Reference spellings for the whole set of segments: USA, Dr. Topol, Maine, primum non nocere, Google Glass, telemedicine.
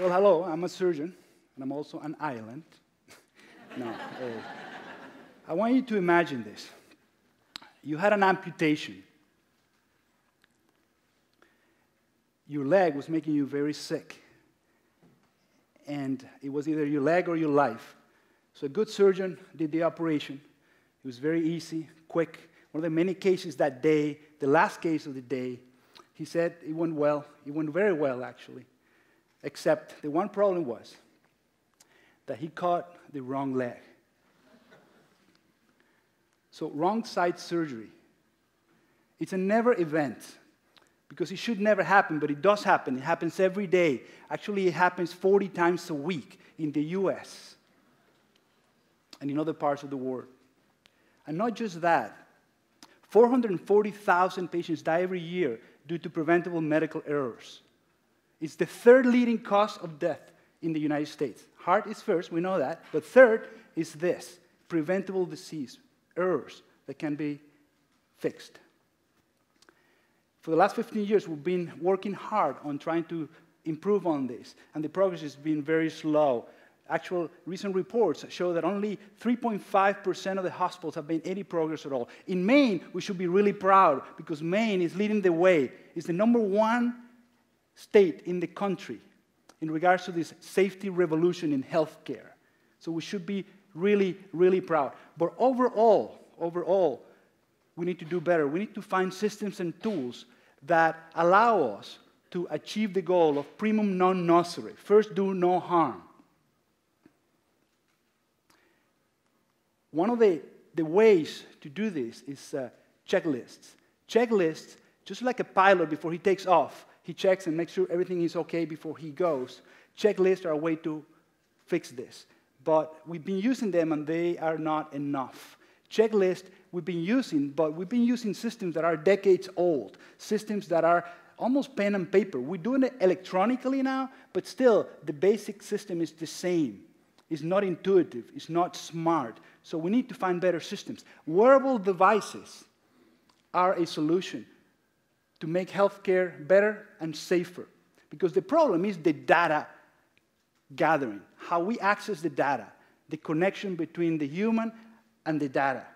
Well, hello, I'm a surgeon, and I'm also an island. I want you to imagine this. You had an amputation. Your leg was making you very sick. And it was either your leg or your life. So a good surgeon did the operation. It was very easy, quick. One of the many cases that day, the last case of the day, he said it went well. It went very well, actually. Except the one problem was that he caught the wrong leg. So wrong side surgery. It's a never event, because it should never happen, but it does happen. It happens every day. Actually, it happens 40 times a week in the US and in other parts of the world. And not just that, 440,000 patients die every year due to preventable medical errors. It's the third leading cause of death in the United States. Heart is first, we know that, but third is this, preventable disease, errors that can be fixed. For the last 15 years, we've been working hard on trying to improve on this, and the progress has been very slow. Actual recent reports show that only 3.5% of the hospitals have made any progress at all. In Maine, we should be really proud, because Maine is leading the way. It's the #1 state in the country in regards to this safety revolution in healthcare. So we should be really, really proud. But overall, we need to do better. We need to find systems and tools that allow us to achieve the goal of primum non nocere, first do no harm. One of the ways to do this is checklists. Checklists, just like a pilot before he takes off, he checks and makes sure everything is okay before he goes. Checklists are a way to fix this. But we've been using them, and they are not enough. Checklists we've been using, but we've been using systems that are decades old, systems that are almost pen and paper. We're doing it electronically now, but still, the basic system is the same. It's not intuitive. It's not smart. So we need to find better systems. Wearable devices are a solution to make healthcare better and safer, because the problem is the data gathering, how we access the data, the connection between the human and the data.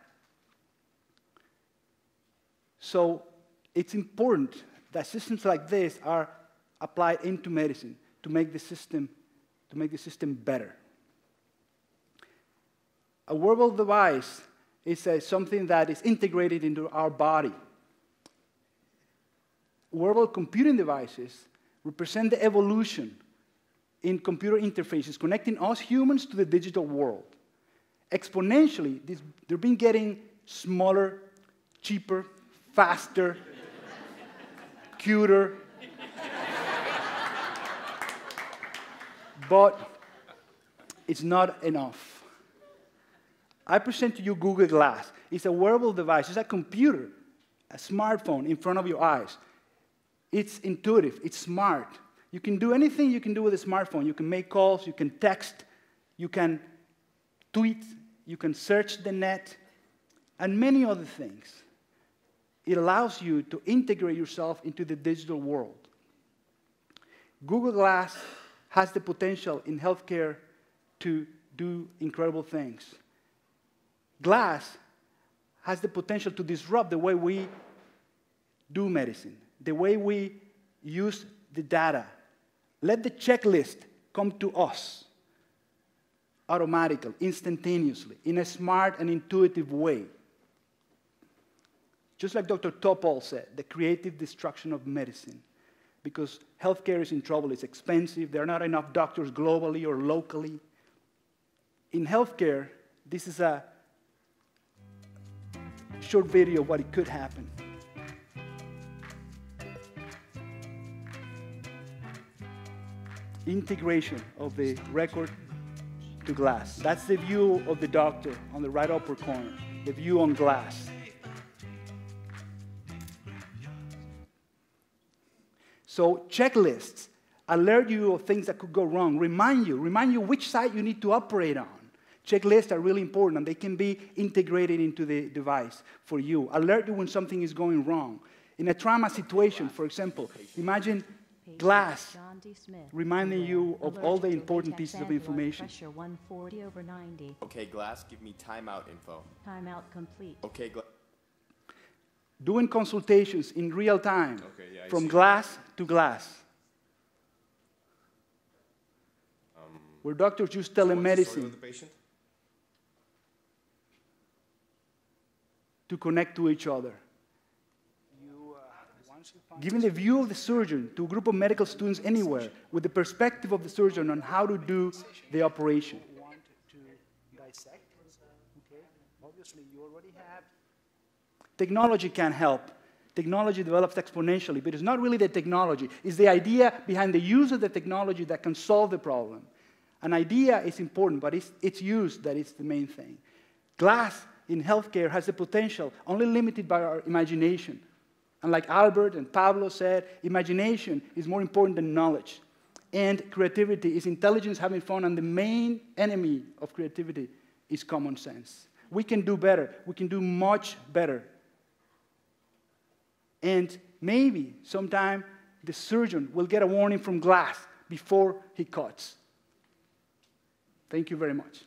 So it's important that systems like this are applied into medicine to make the system better. A wearable device is something that is integrated into our body. Wearable computing devices represent the evolution in computer interfaces, connecting us humans to the digital world. Exponentially, they've been getting smaller, cheaper, faster, cuter. But it's not enough. I present to you Google Glass. It's a wearable device. It's a computer, a smartphone in front of your eyes. It's intuitive. It's smart. You can do anything you can do with a smartphone. You can make calls. You can text. You can tweet. You can search the net, and many other things. It allows you to integrate yourself into the digital world. Google Glass has the potential in healthcare to do incredible things. Glass has the potential to disrupt the way we do medicine, the way we use the data. Let the checklist come to us automatically, instantaneously, in a smart and intuitive way. Just like Dr. Topol said, the creative destruction of medicine, because healthcare is in trouble. It's expensive. There are not enough doctors globally or locally. In healthcare, this is a short video of what it could happen. Integration of the record to glass. That's the view of the doctor on the right upper corner, the view on glass. So checklists alert you of things that could go wrong, remind you which side you need to operate on. Checklists are really important, and they can be integrated into the device for you, alert you when something is going wrong. In a trauma situation, for example, imagine Glass, reminding you of all the important pieces of information. Pressure 140 over 90. Okay, Glass, give me timeout info. Timeout complete. Okay, Glass. Doing consultations in real time, okay, yeah, from glass to glass. Where doctors use telemedicine to connect to each other. Giving the view of the surgeon to a group of medical students anywhere with the perspective of the surgeon on how to do the operation. Technology can help. Technology develops exponentially, but it's not really the technology. It's the idea behind the use of the technology that can solve the problem. An idea is important, but it's use that is the main thing. Glass in healthcare has the potential only limited by our imagination. And like Albert and Pablo said, imagination is more important than knowledge. And creativity is intelligence having fun, and the main enemy of creativity is common sense. We can do better. We can do much better. And maybe sometime the surgeon will get a warning from glass before he cuts. Thank you very much.